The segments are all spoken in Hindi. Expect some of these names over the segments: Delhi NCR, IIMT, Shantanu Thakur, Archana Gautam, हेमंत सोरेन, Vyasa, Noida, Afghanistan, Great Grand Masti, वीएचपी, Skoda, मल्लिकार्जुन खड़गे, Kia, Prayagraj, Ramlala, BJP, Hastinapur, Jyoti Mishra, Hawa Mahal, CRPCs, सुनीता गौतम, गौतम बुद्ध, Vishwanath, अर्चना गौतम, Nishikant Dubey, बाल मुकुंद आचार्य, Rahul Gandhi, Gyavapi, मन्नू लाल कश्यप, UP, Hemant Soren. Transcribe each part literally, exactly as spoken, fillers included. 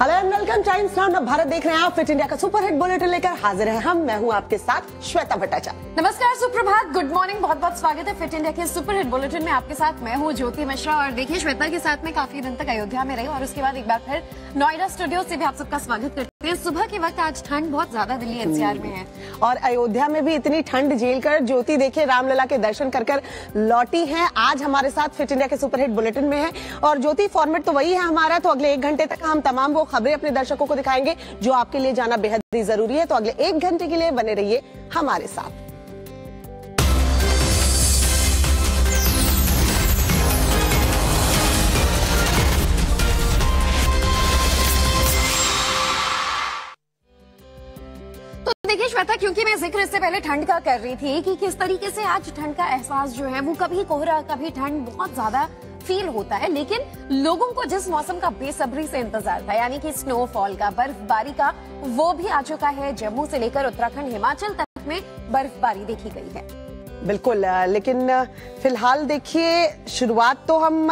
Hello and welcome Times Now Bharat देख रहे हैं आप फिट इंडिया का सुपर हिट बुलेटिन लेकर हाजिर हैं हम। मैं हूं आपके साथ श्वेता भट्टाचार्य। नमस्कार, सुप्रभात, गुड मॉर्निंग, बहुत बहुत स्वागत है फिट इंडिया के सुपर हिट बुलेटिन में। आपके साथ मैं हूं ज्योति मिश्रा। और देखिए, श्वेता के साथ मैं काफी दिन तक अयोध्या में रही और उसके बाद एक बार फिर नोएडा स्टूडियो से भी आप सबका स्वागत करते हैं। सुबह के वक्त आज ठंड बहुत ज्यादा दिल्ली एनसीआर में है और अयोध्या में भी इतनी ठंड झेल कर ज्योति देखिए रामलला के दर्शन कर कर लौटी है। आज हमारे साथ फिट इंडिया के सुपर हिट बुलेटिन में है और ज्योति फॉर्मेट तो वही है हमारा, तो अगले एक घंटे तक हम तमाम वो खबरें अपने दर्शकों को दिखाएंगे जो आपके लिए जाना बेहद ही जरूरी है। तो अगले एक घंटे के लिए बने रहिए हमारे साथ। देखिए श्वेता, क्योंकि मैं जिक्र इससे पहले ठंड का कर रही थी कि किस तरीके से आज ठंड का एहसास जो है वो कभी कोहरा कभी ठंड बहुत ज्यादा फील होता है, लेकिन लोगों को जिस मौसम का बेसब्री से इंतजार था यानी कि स्नोफॉल का, बर्फबारी का, वो भी आ चुका है। जम्मू से लेकर उत्तराखंड, हिमाचल तक में बर्फबारी देखी गई है। बिल्कुल, लेकिन फिलहाल देखिए शुरुआत तो हम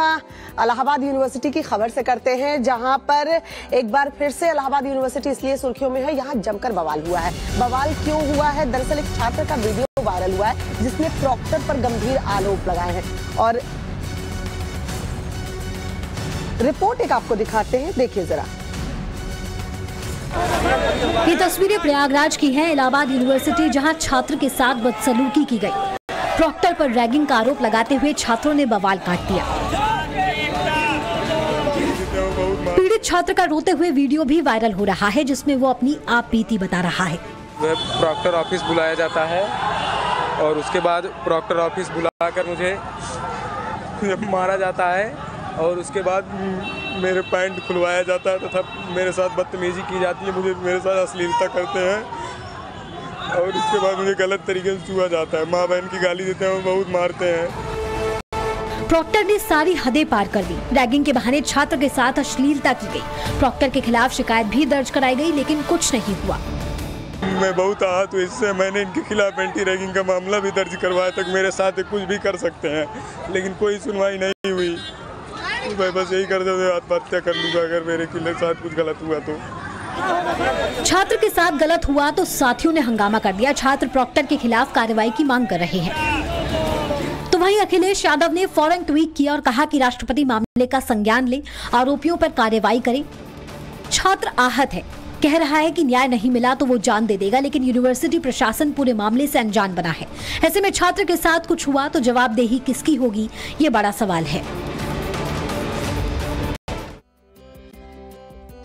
इलाहाबाद यूनिवर्सिटी की खबर से करते हैं, जहां पर एक बार फिर से इलाहाबाद यूनिवर्सिटी इसलिए सुर्खियों में है, यहां जमकर बवाल हुआ है। बवाल क्यों हुआ है? दरअसल एक छात्र का वीडियो वायरल हुआ है जिसने प्रॉक्टर पर गंभीर आरोप लगाए हैं और रिपोर्ट एक आपको दिखाते हैं, देखिए जरा। ये तस्वीरें प्रयागराज की हैं, इलाहाबाद यूनिवर्सिटी, जहां छात्र के साथ बदसलूकी की गई। प्रॉक्टर पर रैगिंग का आरोप लगाते हुए छात्रों ने बवाल काट दिया। पीड़ित छात्र का रोते हुए वीडियो भी वायरल हो रहा है जिसमें वो अपनी आप बीती बता रहा है। प्रॉक्टर ऑफिस बुलाया जाता है और उसके बाद प्रॉक्टर ऑफिस बुलाकर मुझे मारा जाता है और उसके बाद मेरे पैंट खुलवाया जाता है तथा मेरे साथ बदतमीजी की जाती है, मुझे मेरे साथ अश्लीलता करते हैं और उसके बाद मुझे गलत तरीके से छुआ जाता है, माँ बहन की गाली देते हैं और बहुत मारते हैं। प्रॉक्टर ने सारी हदें पार कर दी। रैगिंग के बहाने छात्र के साथ अश्लीलता की गई। प्रॉक्टर के खिलाफ शिकायत भी दर्ज कराई गई लेकिन कुछ नहीं हुआ। मैं बहुत आहत हूँ इससे। मैंने इनके खिलाफ एंटी रैगिंग का मामला भी दर्ज करवाया, तक मेरे साथ कुछ भी कर सकते हैं लेकिन कोई सुनवाई नहीं हुई। मैं बस यही कर दूंगा, आत्महत्या कर लूंगा अगर मेरे साथ कुछ गलत हुआ तो। छात्र के साथ गलत हुआ तो साथियों ने हंगामा कर दिया। छात्र प्रॉक्टर के खिलाफ कार्रवाई की मांग कर रहे हैं। तो वहीं अखिलेश यादव ने फौरन ट्वीट किया और कहा कि राष्ट्रपति मामले का संज्ञान ले, आरोपियों पर कार्रवाई करे। छात्र आहत है, कह रहा है कि न्याय नहीं मिला तो वो जान दे देगा, लेकिन यूनिवर्सिटी प्रशासन पूरे मामले से अनजान बना है। ऐसे में छात्र के साथ कुछ हुआ तो जवाबदेही किसकी होगी, ये बड़ा सवाल है।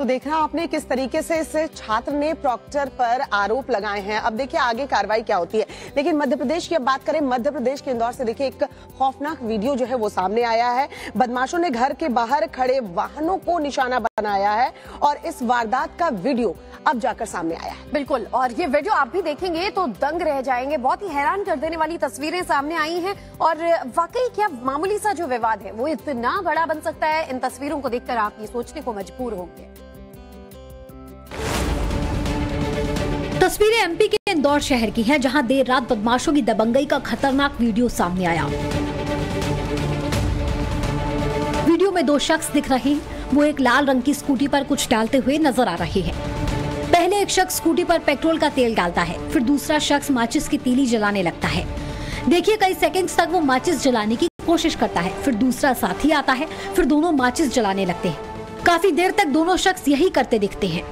तो देखा आपने किस तरीके से इस छात्र ने प्रॉक्टर पर आरोप लगाए हैं। अब देखिए आगे कार्रवाई क्या होती है। लेकिन मध्य प्रदेश की अब बात करें, मध्य प्रदेश के इंदौर से देखिए एक खौफनाक वीडियो जो है वो सामने आया है। बदमाशों ने घर के बाहर खड़े वाहनों को निशाना बनाया है और इस वारदात का वीडियो अब जाकर सामने आया है। बिल्कुल, और ये वीडियो आप भी देखेंगे तो दंग रह जाएंगे। बहुत ही हैरान कर देने वाली तस्वीरें सामने आई हैं और वाकई क्या मामूली सा जो विवाद है वो इतना बड़ा बन सकता है। इन तस्वीरों को देखकर आप ये सोचने को मजबूर होंगे। तस्वीरें एमपी के इंदौर शहर की हैं, जहां देर रात बदमाशों की दबंगई का खतरनाक वीडियो सामने आया। वीडियो में दो शख्स दिख रहे हैं, वो एक लाल रंग की स्कूटी पर कुछ डालते हुए नजर आ रहे हैं। पहले एक शख्स स्कूटी पर पेट्रोल का तेल डालता है, फिर दूसरा शख्स माचिस की तीली जलाने लगता है। देखिए कई सेकंड्स तक वो माचिस जलाने की कोशिश करता है, फिर दूसरा साथी आता है, फिर दोनों माचिस जलाने लगते हैं। काफी देर तक दोनों शख्स यही करते दिखते हैं।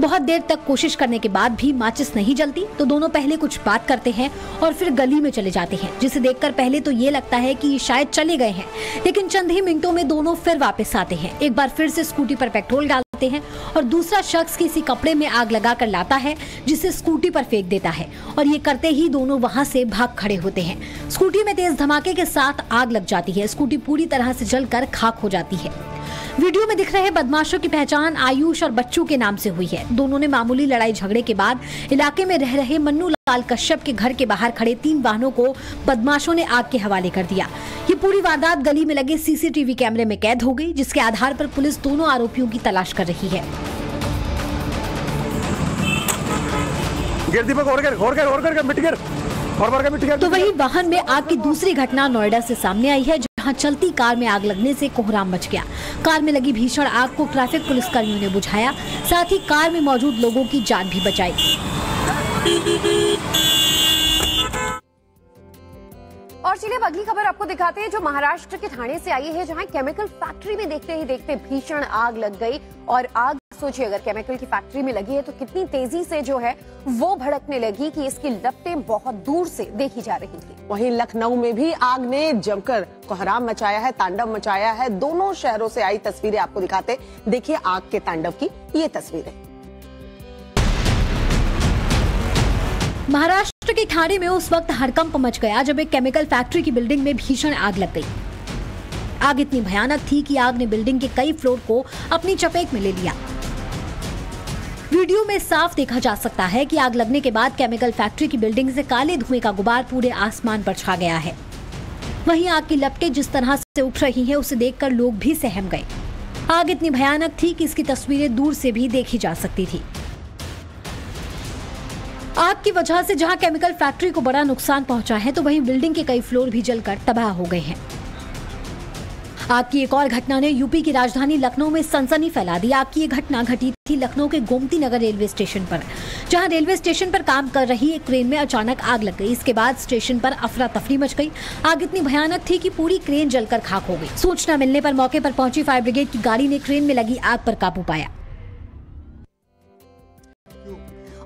बहुत देर तक कोशिश करने के बाद भी माचिस नहीं जलती तो दोनों पहले कुछ बात करते हैं और फिर गली में चले जाते हैं, जिसे देखकर पहले तो ये लगता है कि ये शायद चले गए हैं, लेकिन चंद ही मिनटों में दोनों फिर वापस आते हैं। एक बार फिर से स्कूटी पर पेट्रोल डालते हैं और दूसरा शख्स किसी कपड़े में आग लगा कर लाता है जिसे स्कूटी पर फेंक देता है और ये करते ही दोनों वहाँ से भाग खड़े होते हैं। स्कूटी में तेज धमाके के साथ आग लग जाती है, स्कूटी पूरी तरह से जलकर खाक हो जाती है। वीडियो में दिख रहे बदमाशों की पहचान आयुष और बच्चू के नाम से हुई है। दोनों ने मामूली लड़ाई झगड़े के बाद इलाके में रह रहे मन्नू लाल कश्यप के घर के बाहर खड़े तीन वाहनों को बदमाशों ने आग के हवाले कर दिया। ये पूरी वारदात गली में लगे सीसीटीवी कैमरे में कैद हो गई, जिसके आधार पर पुलिस दोनों आरोपियों की तलाश कर रही है। तो वही वाहन में आग की दूसरी घटना नोएडा से सामने आई है, जहां चलती कार में आग लगने से कोहराम मच गया। कार में लगी भीषण आग को ट्रैफिक पुलिसकर्मियों ने बुझाया, साथ ही कार में मौजूद लोगों की जान भी बचाई। और चलिए अब अगली खबर आपको दिखाते हैं जो महाराष्ट्र के ठाणे से आई है, जहां केमिकल फैक्ट्री में देखते ही देखते भीषण आग लग गई। और आग सोचिए अगर केमिकल की फैक्ट्री में लगी है तो कितनी तेजी से जो है वो भड़कने लगी कि इसकी लपटें बहुत दूर से देखी जा रही थी। वहीं लखनऊ में भी आग ने जमकर कोहराम मचाया है, तांडव मचाया है। दोनों शहरों से आई तस्वीरें आपको दिखाते, देखिए आग के तांडव की ये तस्वीरें। महाराष्ट्र के ठाणे में उस वक्त हड़कंप मच गया जब एक केमिकल फैक्ट्री की बिल्डिंग में भीषण आग लग गई। आग इतनी भयानक थी कि आग ने बिल्डिंग के कई फ्लोर को अपनी चपेट में ले लिया। वीडियो में साफ देखा जा सकता है कि आग लगने के बाद केमिकल फैक्ट्री की बिल्डिंग से काले धुएं का गुबार पूरे आसमान पर छा गया है। वहीं आग की लपटें जिस तरह से उठ रही हैं उसे देखकर लोग भी सहम गए। आग इतनी भयानक थी कि इसकी तस्वीरें दूर से भी देखी जा सकती थी। आग की वजह से जहां केमिकल फैक्ट्री को बड़ा नुकसान पहुंचा है तो वहीं बिल्डिंग के कई फ्लोर भी जलकर तबाह हो गए हैं। आग की एक और घटना ने यूपी की राजधानी लखनऊ में सनसनी फैला दी। आग की ये घटना घटी थी लखनऊ के गोमती नगर रेलवे स्टेशन पर, जहां रेलवे स्टेशन पर काम कर रही एक क्रेन में अचानक आग लग गई। इसके बाद स्टेशन पर अफरा तफरी मच गई। आग इतनी भयानक थी कि पूरी क्रेन जलकर खाक हो गई। सूचना मिलने पर मौके पर पहुंची फायर ब्रिगेड की गाड़ी ने क्रेन में लगी आग पर काबू पाया।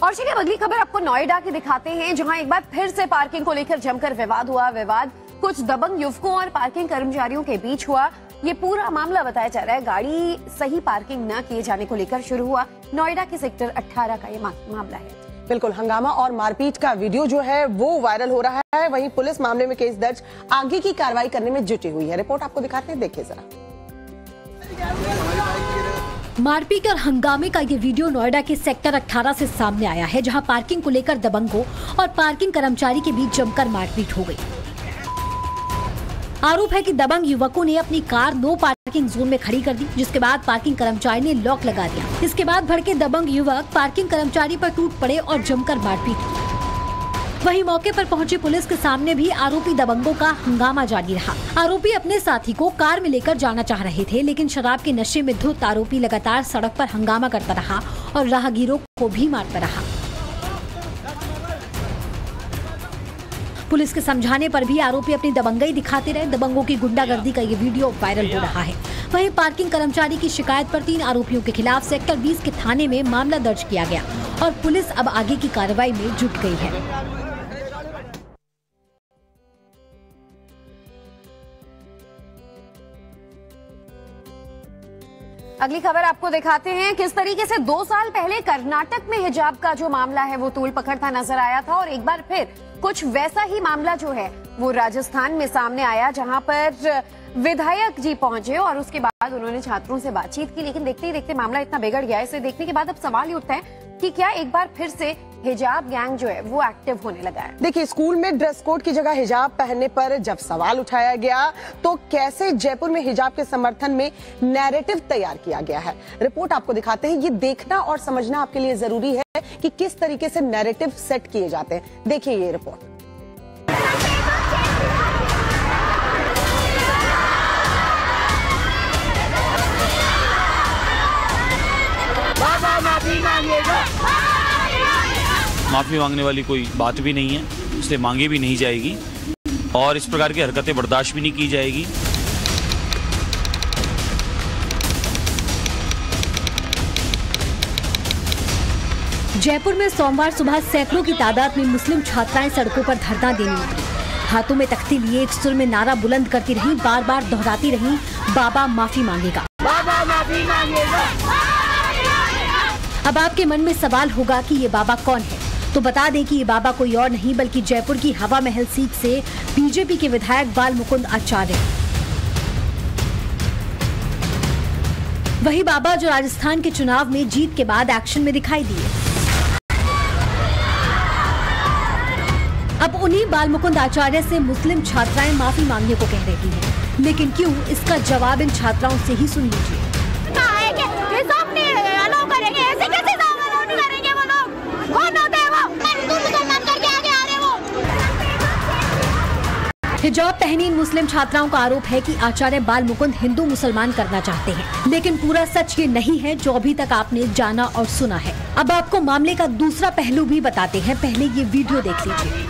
और चलिए अगली खबर आपको नोएडा की दिखाते हैं, जहां एक बार फिर से पार्किंग को लेकर जमकर विवाद हुआ। विवाद कुछ दबंग युवकों और पार्किंग कर्मचारियों के बीच हुआ। ये पूरा मामला बताया जा रहा है गाड़ी सही पार्किंग न किए जाने को लेकर शुरू हुआ। नोएडा के सेक्टर अठारह का ये मामला है। बिल्कुल हंगामा और मारपीट का वीडियो जो है वो वायरल हो रहा है। वहीं पुलिस मामले में केस दर्ज, आगे की कार्रवाई करने में जुटी हुई है। रिपोर्ट आपको दिखाते हैं, देखिए जरा। मारपीट और हंगामे का ये वीडियो नोएडा के सेक्टर अठारह से सामने आया है, जहाँ पार्किंग को लेकर दबंगों और पार्किंग कर्मचारी के बीच जमकर मारपीट हो गयी। आरोप है कि दबंग युवकों ने अपनी कार नो पार्किंग जोन में खड़ी कर दी, जिसके बाद पार्किंग कर्मचारी ने लॉक लगा दिया। इसके बाद भड़के दबंग युवक पार्किंग कर्मचारी पर टूट पड़े और जमकर मारपीट की। वहीं मौके पर पहुंची पुलिस के सामने भी आरोपी दबंगों का हंगामा जारी रहा। आरोपी अपने साथी को कार में लेकर जाना चाह रहे थे, लेकिन शराब के नशे में धुत आरोपी लगातार सड़क पर हंगामा करता रहा और राहगीरों को भी मारता रहा। पुलिस के समझाने पर भी आरोपी अपनी दबंगई दिखाते रहे। दबंगों की गुंडागर्दी का ये वीडियो वायरल हो रहा है। वहीं पार्किंग कर्मचारी की शिकायत पर तीन आरोपियों के खिलाफ सेक्टर बीस के थाने में मामला दर्ज किया गया और पुलिस अब आगे की कार्रवाई में जुट गई है। अगली खबर आपको दिखाते हैं किस तरीके से दो साल पहले कर्नाटक में हिजाब का जो मामला है वो तूल पकड़ता नजर आया था, और एक बार फिर कुछ वैसा ही मामला जो है वो राजस्थान में सामने आया, जहां पर विधायक जी पहुंचे और उसके बाद उन्होंने छात्रों से बातचीत की। लेकिन देखते ही देखते मामला इतना बिगड़ गया, इसे देखने के बाद अब सवाल ये उठता है कि क्या एक बार फिर से हिजाब गैंग जो है वो एक्टिव होने लगा है। देखिए स्कूल में ड्रेस कोड की जगह हिजाब पहनने पर जब सवाल उठाया गया तो कैसे जयपुर में हिजाब के समर्थन में नैरेटिव तैयार किया गया है। रिपोर्ट आपको दिखाते हैं, ये देखना और समझना आपके लिए जरूरी है कि किस तरीके से नैरेटिव सेट किए जाते हैं। देखिए ये रिपोर्ट। माफी मांगने वाली कोई बात भी नहीं है, इसलिए मांगी भी नहीं जाएगी और इस प्रकार की हरकतें बर्दाश्त भी नहीं की जाएगी। जयपुर में सोमवार सुबह सैकड़ों की तादाद में मुस्लिम छात्राएं सड़कों पर धरना देने लगी। हाथों में तख्ती लिए एक सुर में नारा बुलंद करती रहीं, बार बार दोहराती रहीं, बाबा माफी मांगेगा, बाबा माफी मांगेगा। अब आपके मन में सवाल होगा कि ये बाबा कौन है, तो बता दें कि ये बाबा कोई और नहीं बल्कि जयपुर की हवा महल सीट से बीजेपी के विधायक बाल मुकुंद आचार्य। वही बाबा जो राजस्थान के चुनाव में जीत के बाद एक्शन में दिखाई दिए, अब उन्हीं बाल मुकुंद आचार्य से मुस्लिम छात्राएं माफी मांगने को कह रही हैं। लेकिन क्यों, इसका जवाब इन छात्राओं से ही सुन लीजिए। हिजाब पहनी मुस्लिम छात्राओं का आरोप है कि आचार्य बाल मुकुंद हिंदू मुसलमान करना चाहते हैं, लेकिन पूरा सच ये नहीं है जो अभी तक आपने जाना और सुना है। अब आपको मामले का दूसरा पहलू भी बताते हैं, पहले ये वीडियो देख लीजिए।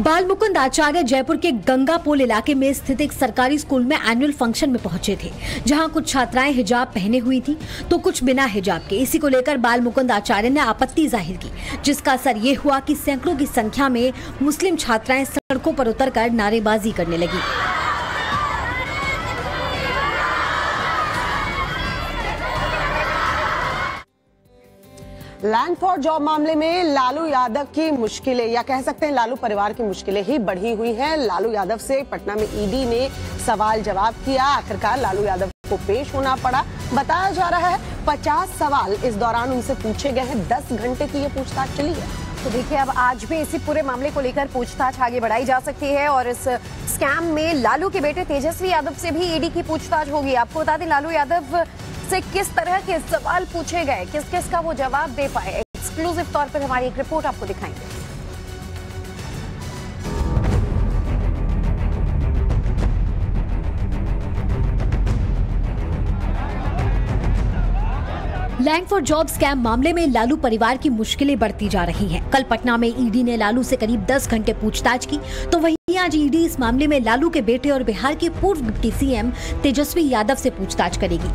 बाल मुकुंद आचार्य जयपुर के गंगा पोल इलाके में स्थित एक सरकारी स्कूल में एनुअल फंक्शन में पहुंचे थे, जहां कुछ छात्राएं हिजाब पहने हुई थी तो कुछ बिना हिजाब के। इसी को लेकर बाल मुकुंद आचार्य ने आपत्ति जाहिर की, जिसका असर ये हुआ कि सैकड़ों की संख्या में मुस्लिम छात्राएं सड़कों पर उतरकर नारेबाजी करने लगी। लैंड फॉर जॉब मामले में लालू यादव की मुश्किलें, या कह सकते हैं लालू परिवार की मुश्किलें ही बढ़ी हुई हैं। लालू यादव से पटना में ईडी ने सवाल जवाब किया, आखिरकार लालू यादव को पेश होना पड़ा। बताया जा रहा है पचास सवाल इस दौरान उनसे पूछे गए हैं। दस घंटे की ये पूछताछ चली है। तो देखिए, अब आज भी इसी पूरे मामले को लेकर पूछताछ आगे बढ़ाई जा सकती है और इस स्कैम में लालू के बेटे तेजस्वी यादव से भी ईडी की पूछताछ होगी। आपको बता दें, लालू यादव से किस तरह के सवाल पूछे गए, किस किस का वो जवाब दे पाए, एक्सक्लूसिव तौर पर हमारी एक रिपोर्ट आपको दिखाएंगे। लैंड फॉर जॉब स्कैम मामले में लालू परिवार की मुश्किलें बढ़ती जा रही हैं। कल पटना में ईडी ने लालू से करीब दस घंटे पूछताछ की, तो वहीं आज ईडी इस मामले में लालू के बेटे और बिहार के पूर्व डिप्टी सीएम तेजस्वी यादव से पूछताछ करेगी।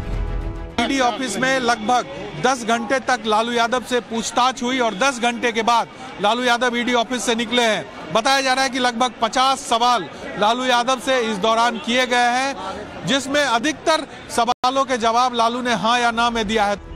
ईडी ऑफिस में लगभग दस घंटे तक लालू यादव से पूछताछ हुई और दस घंटे के बाद लालू यादव ईडी ऑफिस से निकले हैं। बताया जा रहा है कि लगभग पचास सवाल लालू यादव से इस दौरान किए गए हैं, जिसमें अधिकतर सवालों के जवाब लालू ने हाँ या ना में दिया है।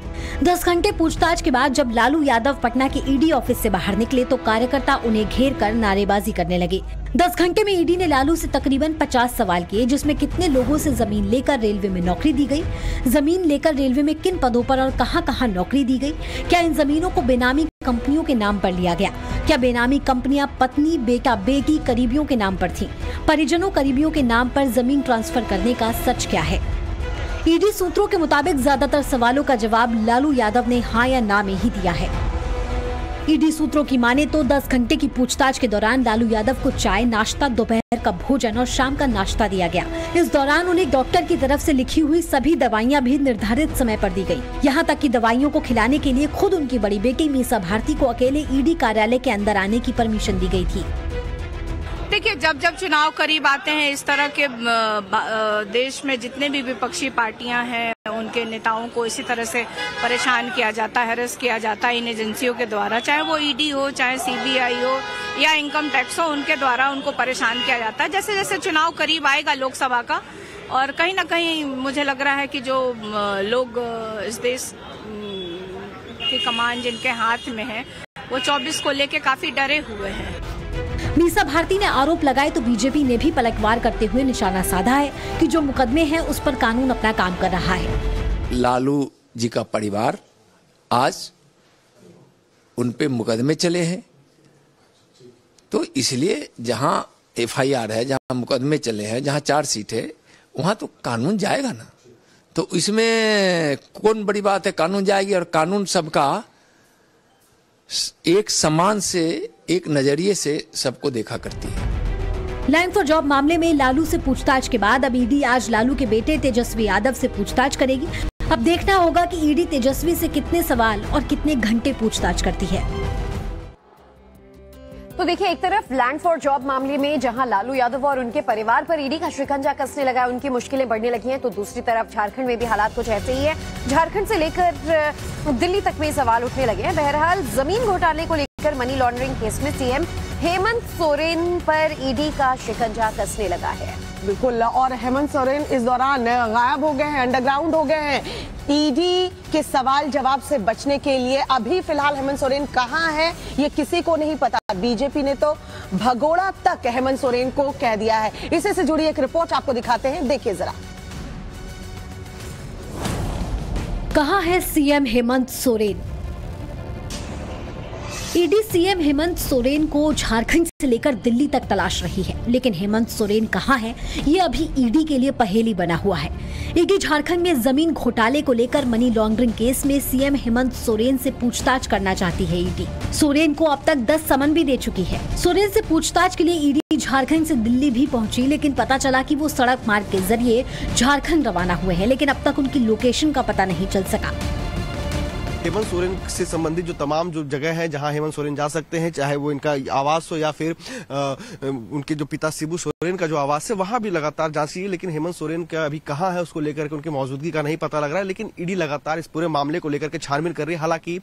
दस घंटे पूछताछ के बाद जब लालू यादव पटना के ईडी ऑफिस से बाहर निकले तो कार्यकर्ता उन्हें घेर कर नारेबाजी करने लगे। दस घंटे में ईडी ने लालू से तकरीबन पचास सवाल किए, जिसमें कितने लोगों से जमीन लेकर रेलवे में नौकरी दी गई, जमीन लेकर रेलवे में किन पदों पर और कहां कहां नौकरी दी गई, क्या इन जमीनों को बेनामी कंपनियों के नाम पर लिया गया, क्या बेनामी कंपनियां पत्नी बेटा बेटी करीबियों के नाम पर थी, परिजनों करीबियों के नाम पर जमीन ट्रांसफर करने का सच क्या है। ईडी सूत्रों के मुताबिक ज्यादातर सवालों का जवाब लालू यादव ने हाँ या ना में ही दिया है। ईडी सूत्रों की माने तो दस घंटे की पूछताछ के दौरान लालू यादव को चाय, नाश्ता, दोपहर का भोजन और शाम का नाश्ता दिया गया। इस दौरान उन्हें डॉक्टर की तरफ से लिखी हुई सभी दवाइयां भी निर्धारित समय पर दी गई। यहाँ तक कि दवाइयों को खिलाने के लिए खुद उनकी बड़ी बेटी मीसा भारती को अकेले ईडी कार्यालय के अंदर आने की परमिशन दी गयी थी। देखिए, जब जब चुनाव करीब आते हैं, इस तरह के देश में जितने भी विपक्षी पार्टियां हैं उनके नेताओं को इसी तरह से परेशान किया जाता है, हरास किया जाता है इन एजेंसियों के द्वारा, चाहे वो ईडी हो, चाहे सीबीआई हो या इनकम टैक्स हो, उनके द्वारा उनको परेशान किया जाता है। जैसे जैसे चुनाव करीब आएगा लोकसभा का, और कहीं ना कहीं मुझे लग रहा है कि जो लोग इस देश की कमान जिनके हाथ में है वो चौबीस को लेके काफी डरे हुए हैं। मीसा भारती ने आरोप लगाए तो बीजेपी ने भी पलटवार करते हुए निशाना साधा है कि जो मुकदमे हैं उस पर कानून अपना काम कर रहा है। लालू जी का परिवार आज उन पे मुकदमे चले हैं, तो इसलिए जहां एफआईआर है, जहां मुकदमे चले हैं, जहां चार्जशीट है, वहां तो कानून जाएगा ना। तो इसमें कौन बड़ी बात है, कानून जाएगी। और कानून सबका एक समान से, एक नजरिए से सबको देखा करती है। लैंड फॉर जॉब मामले में लालू से पूछताछ के बाद अब ईडी आज लालू के बेटे तेजस्वी यादव से पूछताछ करेगी। अब देखना होगा कि ईडी तेजस्वी से कितने सवाल और कितने घंटे पूछताछ करती है। तो देखिए, एक तरफ लैंड फॉर जॉब मामले में जहां लालू यादव और उनके परिवार पर ईडी का शिकंजा कसने लगा, उनकी मुश्किलें बढ़ने लगी हैं, तो दूसरी तरफ झारखंड में भी हालात कुछ ऐसे ही है। झारखंड से लेकर दिल्ली तक में सवाल उठने लगे हैं। बहरहाल, जमीन घोटाले को लेकर मनी लॉन्ड्रिंग केस में सीएम हेमंत सोरेन पर ईडी का शिकंजा कसने लगा है। बिल्कुल, और हेमंत सोरेन इस दौरान गायब हो गए हैं, अंडरग्राउंड हो गए हैं। ईडी के सवाल जवाब से बचने के लिए अभी फिलहाल हेमंत सोरेन कहाँ हैं ये किसी को नहीं पता। बीजेपी ने तो भगोड़ा तक हेमंत सोरेन को कह दिया है। इसी से जुड़ी एक रिपोर्ट आपको दिखाते हैं, देखिए जरा। कहां है CM हेमंत सोरेन? ED CM हेमंत सोरेन को झारखंड से लेकर दिल्ली तक तलाश रही है, लेकिन हेमंत सोरेन कहां है ये अभी ईडी के लिए पहेली बना हुआ है। ईडी झारखंड में जमीन घोटाले को लेकर मनी लॉन्ड्रिंग केस में सीएम हेमंत सोरेन से पूछताछ करना चाहती है। ईडी सोरेन को अब तक दस समन भी दे चुकी है। सोरेन से पूछताछ के लिए ईडी झारखंड से दिल्ली भी पहुंची, लेकिन पता चला कि वो सड़क मार्ग के जरिए झारखंड रवाना हुए हैं, लेकिन अब तक उनकी लोकेशन का पता नहीं चल सका। हेमंत सोरेन से संबंधित जो तमाम जो जगह हैं जहां हेमंत सोरेन जा सकते हैं, चाहे वो इनका आवास हो या फिर आ, उनके जो पिता शिबू सोरेन का जो आवास है, वहां भी लगातार जांच की, लेकिन हेमंत सोरेन का अभी कहां है उसको लेकर के उनकी मौजूदगी का नहीं पता लग रहा है। लेकिन ईडी लगातार इस पूरे मामले को लेकर के छानबीन कर रही है। हालांकि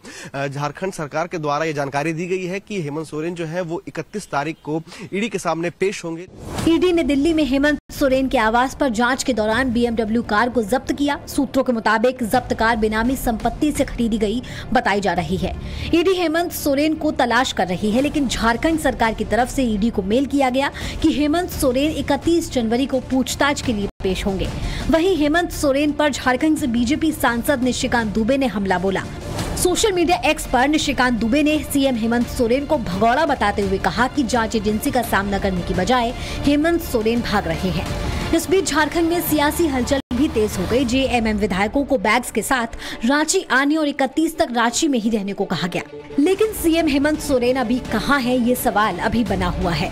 झारखंड सरकार के द्वारा ये जानकारी दी गई है कि हेमंत सोरेन जो है वो इकतीस तारीख को ईडी के सामने पेश होंगे। ईडी ने दिल्ली में हेमंत सोरेन के आवास पर जांच के दौरान बीएमडब्ल्यू कार को जब्त किया। सूत्रों के मुताबिक जब्त कार बेनामी संपत्ति से खरीदी गई बताई जा रही है। ईडी हेमंत सोरेन को तलाश कर रही है, लेकिन झारखंड सरकार की तरफ से ईडी को मेल किया गया कि हेमंत सोरेन इकतीस जनवरी को पूछताछ के लिए पेश होंगे। वहीं हेमंत सोरेन पर झारखंड से बीजेपी सांसद निशिकांत दुबे ने हमला बोला। सोशल मीडिया एक्स पर निशिकांत दुबे ने सीएम हेमंत सोरेन को भगोड़ा बताते हुए कहा कि जांच एजेंसी का सामना करने की बजाय हेमंत सोरेन भाग रहे हैं। इस बीच झारखंड में सियासी हलचल भी तेज हो गई। जेएमएम विधायकों को बैग्स के साथ रांची आने और इकतीस तक रांची में ही रहने को कहा गया, लेकिन सीएम हेमंत सोरेन अभी कहाँ है ये सवाल अभी बना हुआ है।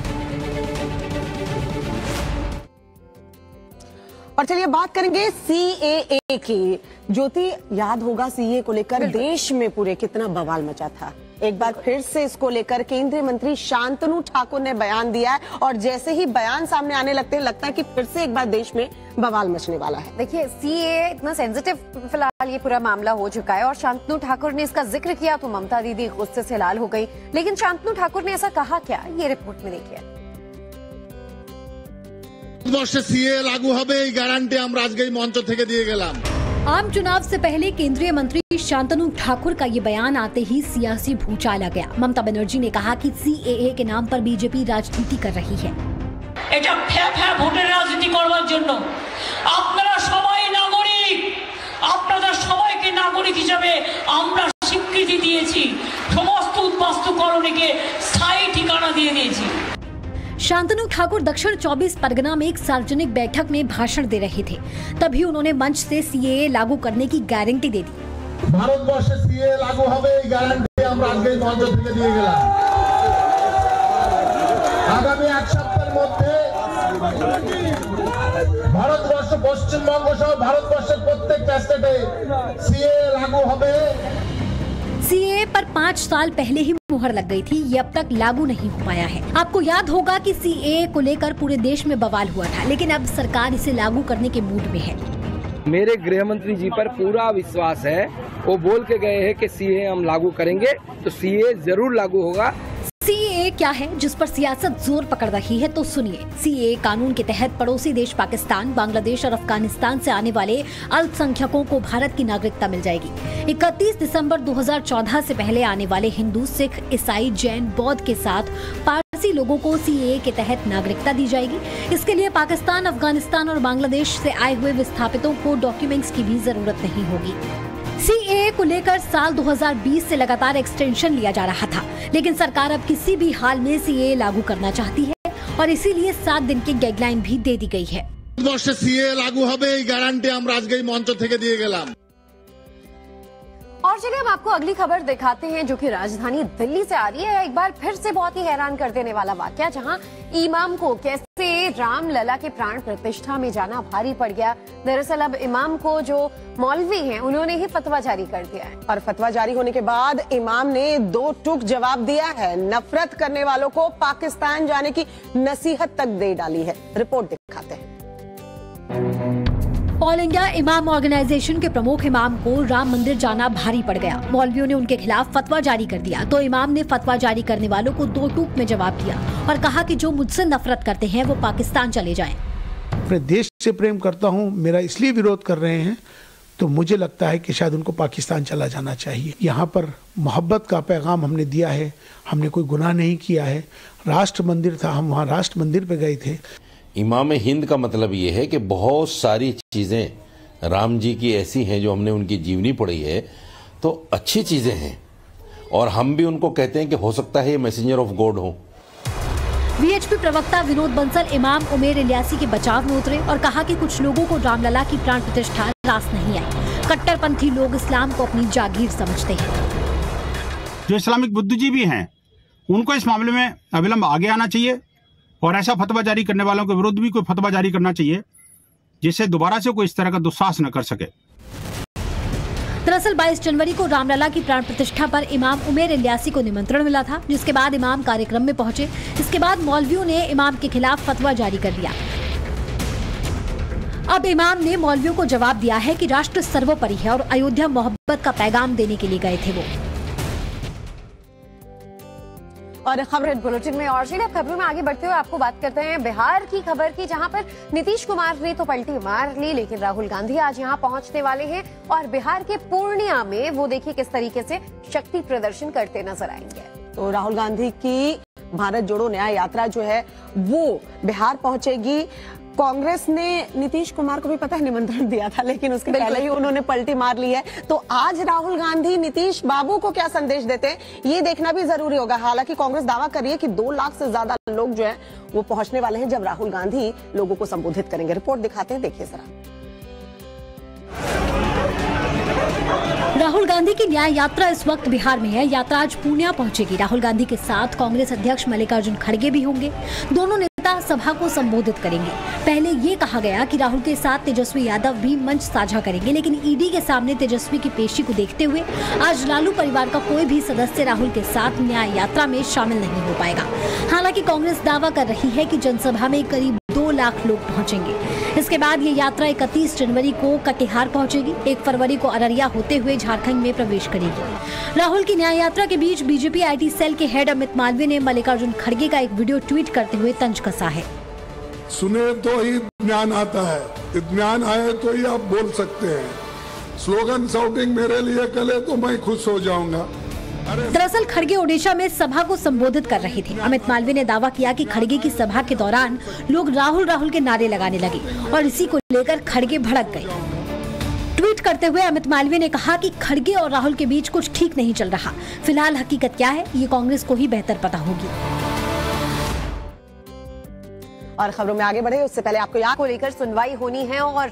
और चलिए बात करेंगे सीएए की। ज्योति, याद होगा सीएए को लेकर देश में पूरे कितना बवाल मचा था। एक बार फिर से इसको लेकर केंद्रीय मंत्री शांतनु ठाकुर ने बयान दिया है, और जैसे ही बयान सामने आने लगते हैं लगता है कि फिर से एक बार देश में बवाल मचने वाला है। देखिए, सीएए इतना सेंसिटिव फिलहाल ये पूरा मामला हो चुका है, और शांतनु ठाकुर ने इसका जिक्र किया तो ममता दीदी गुस्से से लाल हो गई। लेकिन शांतनु ठाकुर ने ऐसा कहा क्या, ये रिपोर्ट में देखिए। सीएए लागू हबे गारंटी हम राजगई मंच थेके दिए गेलाम। आम चुनाव से पहले केंद्रीय मंत्री शांतनु ठाकुर का ये बयान आते ही सियासी भूचाल आ गया। ममता बनर्जी ने कहा कि सीएए के नाम पर बीजेपी राजनीति कर रही है। এটা ফ্যা ফ্যা ভোটের রাজনীতি করার জন্য আপনারা সবাই নাগরিক, আপনারা সবাইকে নাগরিক হিসেবে আমরা স্বীকৃতি দিয়েছি, সমস্ত উদ্বাস্তুকরণকে স্থায়ী ঠিকানা দিয়ে দিয়েছি। शांतनु ठाकुर दक्षिण चौबीस परगना में एक सार्वजनिक बैठक में भाषण दे रहे थे, तभी उन्होंने मंच से सीएए लागू करने की गारंटी दे दी। भारतवर्ष से सीएए लागू होवे गारंटी हम राज्य मंच থেকে দিয়ে গেলাম। আগামী এক সপ্তাহের মধ্যে ভারতবর্ষ পশ্চিমবঙ্গ সহ ভারতবর্ষের প্রত্যেকটা স্টেটে सीएए लागू হবে। सीएए पर पाँच साल पहले ही मुहर लग गई थी, ये अब तक लागू नहीं हो पाया है। आपको याद होगा कि सीएए को लेकर पूरे देश में बवाल हुआ था, लेकिन अब सरकार इसे लागू करने के मूड में है। मेरे गृह मंत्री जी पर पूरा विश्वास है, वो बोल के गए हैं कि सीएए हम लागू करेंगे, तो सीएए जरूर लागू होगा। सीएए क्या है जिस पर सियासत जोर पकड़ रही है, तो सुनिए। सीएए कानून के तहत पड़ोसी देश पाकिस्तान, बांग्लादेश और अफगानिस्तान से आने वाले अल्पसंख्यकों को भारत की नागरिकता मिल जाएगी। इकतीस दिसंबर दो हज़ार चौदह से पहले आने वाले हिंदू, सिख, ईसाई, जैन, बौद्ध के साथ पारसी लोगों को सीएए के तहत नागरिकता दी जाएगी। इसके लिए पाकिस्तान, अफगानिस्तान और बांग्लादेश से आए हुए विस्थापितों को डॉक्यूमेंट्स की भी जरूरत नहीं होगी। सीएए को लेकर साल दो हज़ार बीस से लगातार एक्सटेंशन लिया जा रहा था, लेकिन सरकार अब किसी भी हाल में सीएए लागू करना चाहती है, और इसीलिए सात दिन की गाइडलाइन भी दे दी गई है। सीएए लागू होबे गारंटी हम राजगई मंच थेके दिए गेलाम। और चलिए हम आपको अगली खबर दिखाते हैं, जो कि राजधानी दिल्ली से आ रही है। एक बार फिर से बहुत ही हैरान कर देने वाला वाकया, जहां इमाम को कैसे रामलला के प्राण प्रतिष्ठा में जाना भारी पड़ गया। दरअसल अब इमाम को जो मौलवी हैं उन्होंने ही फतवा जारी कर दिया है, और फतवा जारी होने के बाद इमाम ने दो टूक जवाब दिया है। नफरत करने वालों को पाकिस्तान जाने की नसीहत तक दे डाली है। रिपोर्ट दिखाते हैं। ऑल इंडिया इमाम ऑर्गेनाइजेशन के प्रमुख इमाम को राम मंदिर जाना भारी पड़ गया। मौलवियों ने उनके खिलाफ फतवा जारी कर दिया, तो इमाम ने फतवा जारी करने वालों को दो टूक में जवाब दिया और कहा कि जो मुझसे नफरत करते हैं वो पाकिस्तान चले जाएं। मैं देश से प्रेम करता हूं, मेरा इसलिए विरोध कर रहे हैं तो मुझे लगता है कि शायद उनको पाकिस्तान चला जाना चाहिए। यहाँ पर मोहब्बत का पैगाम हमने दिया है, हमने कोई गुनाह नहीं किया है। राष्ट्र मंदिर था, हम वहाँ राष्ट्र मंदिर पे गए थे। इमाम हिंद का मतलब ये है कि बहुत सारी चीज़ें राम जी की ऐसी हैं जो हमने उनकी जीवनी पढ़ी है तो अच्छी चीज़ें हैं, और हम भी उनको कहते हैं कि हो सकता है ये मैसेंजर ऑफ गॉड हो। वीएचपी प्रवक्ता विनोद बंसल इमाम उमेर इलियासी के बचाव में उतरे और कहा कि कुछ लोगों को रामलला की प्राण प्रतिष्ठा रास नहीं आई। कट्टरपंथी लोग इस्लाम को अपनी जागीर समझते हैं। जो इस्लामिक बुद्धिजीवी भी हैं उनको इस मामले में अविलंब आगे आना चाहिए और ऐसा फतवा जारी करने वालों के विरुद्ध भी कोई फतवा जारी करना चाहिए जिससे दोबारा से कोई इस तरह का दुस्साहस न कर सके। दरअसल बाईस जनवरी को रामलला की प्राण प्रतिष्ठा पर इमाम उमेर इलियासी को निमंत्रण मिला था, जिसके बाद इमाम कार्यक्रम में पहुंचे। इसके बाद मौलवियों ने इमाम के खिलाफ फतवा जारी कर दिया। अब इमाम ने मौलवियों को जवाब दिया है कि राष्ट्र सर्वोपरि है और अयोध्या मोहब्बत का पैगाम देने के लिए गए थे वो। और खबर बुलेटिन में और अब खबरों में आगे बढ़ते हुए आपको बात करते हैं बिहार की खबर की, जहां पर नीतीश कुमार ने तो पलटी मार ली, लेकिन राहुल गांधी आज यहां पहुंचने वाले हैं और बिहार के पूर्णिया में वो देखिए किस तरीके से शक्ति प्रदर्शन करते नजर आएंगे। तो राहुल गांधी की भारत जोड़ो न्याय यात्रा जो है वो बिहार पहुंचेगी। कांग्रेस ने नीतीश कुमार को भी पता है निमंत्रण दिया था, लेकिन उसके पहले ही उन्होंने पलटी मार ली है। तो आज राहुल गांधी नीतीश बाबू को क्या संदेश देते हैं ये देखना भी जरूरी होगा। हालांकि कांग्रेस दावा कर रही है कि दो लाख से ज्यादा लोग जो हैं वो पहुंचने वाले हैं जब राहुल गांधी लोगों को संबोधित करेंगे। रिपोर्ट दिखाते हैं, देखिए जरा। राहुल गांधी की न्याय यात्रा इस वक्त बिहार में है। यात्रा आज पूर्णिया पहुंचेगी। राहुल गांधी के साथ कांग्रेस अध्यक्ष मल्लिकार्जुन खड़गे भी होंगे। दोनों सभा को संबोधित करेंगे। पहले ये कहा गया कि राहुल के साथ तेजस्वी यादव भी मंच साझा करेंगे, लेकिन ईडी के सामने तेजस्वी की पेशी को देखते हुए आज लालू परिवार का कोई भी सदस्य राहुल के साथ न्याय यात्रा में शामिल नहीं हो पाएगा। हालांकि कांग्रेस दावा कर रही है कि जनसभा में करीब दो लाख लोग पहुंचेंगे। इसके बाद ये यात्रा इकतीस जनवरी को कटिहार पहुंचेगी, एक फरवरी को अररिया होते हुए झारखंड में प्रवेश करेगी। राहुल की न्याय यात्रा के बीच BJP IT cell head head Amit Malviya ने मल्लिकार्जुन खड़गे का एक वीडियो ट्वीट करते हुए तंज कसा है। सुने तो ही ज्ञान आता है, ज्ञान आए तो ही आप बोल सकते हैं। स्लोगन शाउटिंग मेरे लिए करे तो मैं खुश हो जाऊँगा। दरअसल खड़गे ओडिशा में सभा को संबोधित कर रहे थे। अमित मालवीय ने दावा किया कि खड़गे की सभा के दौरान लोग राहुल राहुल के नारे लगाने लगे और इसी को लेकर खड़गे भड़क गए। ट्वीट करते हुए अमित मालवीय ने कहा कि खड़गे और राहुल के बीच कुछ ठीक नहीं चल रहा। फिलहाल हकीकत क्या है ये कांग्रेस को ही बेहतर पता होगी। और खबरों में आगे बढ़े उससे पहले आपको यहाँ को लेकर सुनवाई होनी है और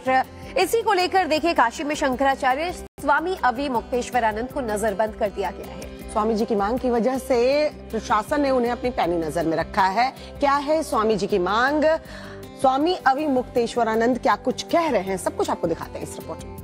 इसी को लेकर देखिए काशी में शंकराचार्य स्वामी अविमुक्तेश्वरानंद को नजरबंद कर दिया गया है। स्वामी जी की मांग की वजह से प्रशासन ने उन्हें अपनी पैनी नजर में रखा है। क्या है स्वामी जी की मांग? स्वामी अविमुक्तेश्वरानंद क्या कुछ कह रहे हैं, सब कुछ आपको दिखाते हैं इस रिपोर्ट में।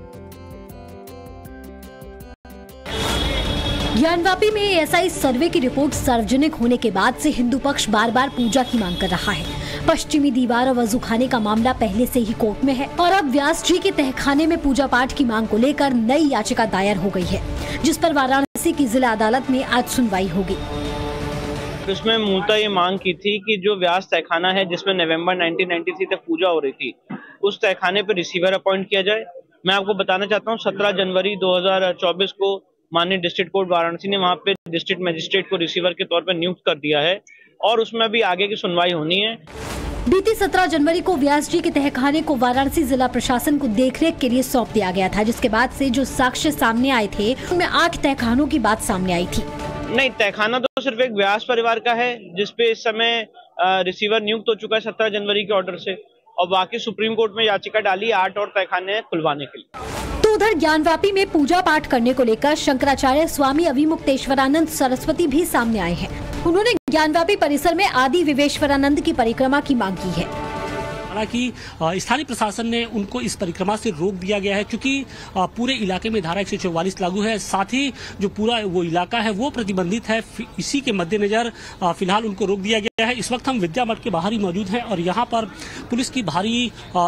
ज्ञानवापी में एएसआई सर्वे की रिपोर्ट सार्वजनिक होने के बाद से हिंदू पक्ष बार बार पूजा की मांग कर रहा है। पश्चिमी दीवार और वजूखाने का मामला पहले से ही कोर्ट में है और अब व्यास जी के तहखाने में पूजा पाठ की मांग को लेकर नई याचिका दायर हो गई है, जिस पर वाराणसी की जिला अदालत में आज सुनवाई होगी। उसमें मूलतः ये मांग की थी कि जो व्यास तहखाना है जिसमें नवंबर नाइनटीन नाइंटी थ्री तक पूजा हो रही थी, उस तहखाने पर रिसीवर अपॉइंट किया जाए। मैं आपको बताना चाहता हूँ सत्रह जनवरी दो हजार चौबीस को माननीय डिस्ट्रिक्ट कोर्ट वाराणसी ने वहाँ पे डिस्ट्रिक्ट मजिस्ट्रेट को रिसीवर के तौर पर नियुक्त कर दिया है और उसमें भी आगे की सुनवाई होनी है। बीती सत्रह जनवरी को व्यास जी के तहखाने को वाराणसी जिला प्रशासन को देखरेख के लिए सौंप दिया गया था, जिसके बाद से जो साक्ष्य सामने आए थे उनमें आठ तहखानों की बात सामने आई थी। नहीं, तहखाना तो सिर्फ एक व्यास परिवार का है जिसपे इस समय रिसीवर नियुक्त हो चुका है सत्रह जनवरी के ऑर्डर से, और बाकी सुप्रीम कोर्ट में याचिका डाली आठ और तहखाने खुलवाने के लिए। उधर ज्ञानवापी में पूजा पाठ करने को लेकर शंकराचार्य स्वामी अविमुक्तेश्वरानंद सरस्वती भी सामने आए हैं। उन्होंने ज्ञानवापी परिसर में आदि विवेश्वरानंद की परिक्रमा की मांग की है। हालांकि स्थानीय प्रशासन ने उनको इस परिक्रमा से रोक दिया गया है क्योंकि पूरे इलाके में धारा एक सौ चौवालीस लागू है, साथ ही जो पूरा वो इलाका है वो प्रतिबंधित है। इसी के मद्देनजर फिलहाल उनको रोक दिया गया है। इस वक्त हम विद्या मठ के बाहर ही मौजूद हैं और यहाँ पर पुलिस की भारी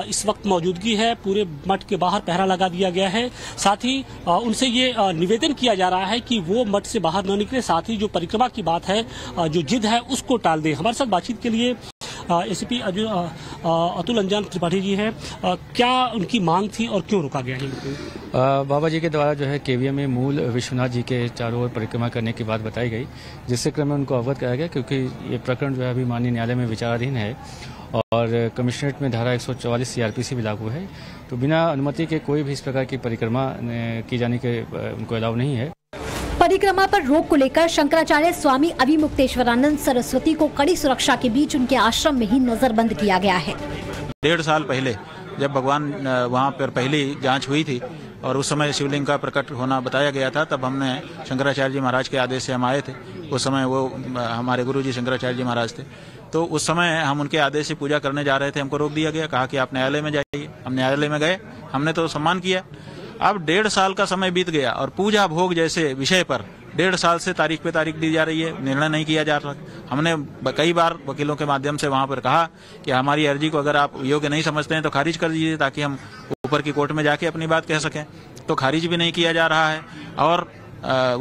इस वक्त मौजूदगी है। पूरे मठ के बाहर पहरा लगा दिया गया है। साथ ही उनसे ये निवेदन किया जा रहा है कि वो मठ से बाहर न निकले, साथ ही जो परिक्रमा की बात है, जो जिद है, उसको टाल दें। हमारे साथ बातचीत के लिए एसीपी अतुल अंजान त्रिपाठी जी हैं, क्या उनकी मांग थी और क्यों रुका गया है इनको? बाबा जी के द्वारा जो है केवीएम में मूल विश्वनाथ जी के चारों ओर परिक्रमा करने की बात बताई गई, जिससे क्रम में उनको अवगत कराया गया क्योंकि ये प्रकरण जो है अभी माननीय न्यायालय में विचाराधीन है और कमिश्नरेट में धारा एक सौ चौवालीस सीआरपीसी भी लागू है, तो बिना अनुमति के कोई भी इस प्रकार की परिक्रमा की जाने के उनको अलाउ नहीं है। परिक्रमा पर रोक को लेकर शंकराचार्य स्वामी अविमुक्तेश्वरानंद सरस्वती को कड़ी सुरक्षा के बीच उनके आश्रम में ही नजरबंद किया गया है। डेढ़ साल पहले जब भगवान वहाँ पर पहली जांच हुई थी और उस समय शिवलिंग का प्रकट होना बताया गया था, तब हमने शंकराचार्य जी महाराज के आदेश से हम आए थे। उस समय वो हमारे गुरु जी शंकराचार्य जी महाराज थे, तो उस समय हम उनके आदेश से पूजा करने जा रहे थे, हमको रोक दिया गया, कहा कि आप न्यायालय में जाइए। हम न्यायालय में गए, हमने तो सम्मान किया। अब डेढ़ साल का समय बीत गया और पूजा भोग जैसे विषय पर डेढ़ साल से तारीख पे तारीख दी जा रही है, निर्णय नहीं किया जा रहा। हमने कई बार वकीलों के माध्यम से वहाँ पर कहा कि हमारी अर्जी को अगर आप योग्य नहीं समझते हैं तो खारिज कर दीजिए ताकि हम ऊपर की कोर्ट में जाके अपनी बात कह सकें, तो खारिज भी नहीं किया जा रहा है और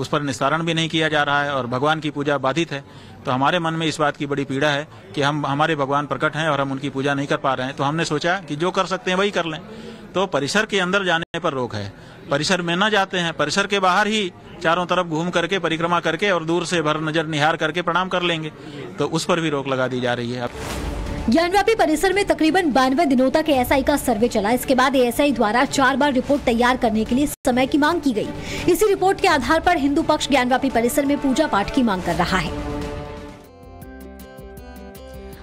उस पर निस्तारण भी नहीं किया जा रहा है और भगवान की पूजा बाधित है। तो हमारे मन में इस बात की बड़ी पीड़ा है कि हम हमारे भगवान प्रकट हैं और हम उनकी पूजा नहीं कर पा रहे हैं, तो हमने सोचा कि जो कर सकते हैं वही कर लें। तो परिसर के अंदर जाने पर रोक है, परिसर में न जाते हैं, परिसर के बाहर ही चारों तरफ घूम करके परिक्रमा करके और दूर से भर नजर निहार करके प्रणाम कर लेंगे, तो उस पर भी रोक लगा दी जा रही है। ज्ञानव्यापी परिसर में तकरीबन बानवे दिनों तक एएसआई का सर्वे चला। इसके बाद एएसआई द्वारा चार बार रिपोर्ट तैयार करने के लिए समय की मांग की गई। इसी रिपोर्ट के आधार पर हिंदू पक्ष ज्ञानव्यापी परिसर में पूजा पाठ की मांग कर रहा है।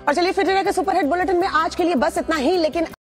और चलिए फिट इंडिया के सुपरहिट बुलेटिन में आज के लिए बस इतना ही, लेकिन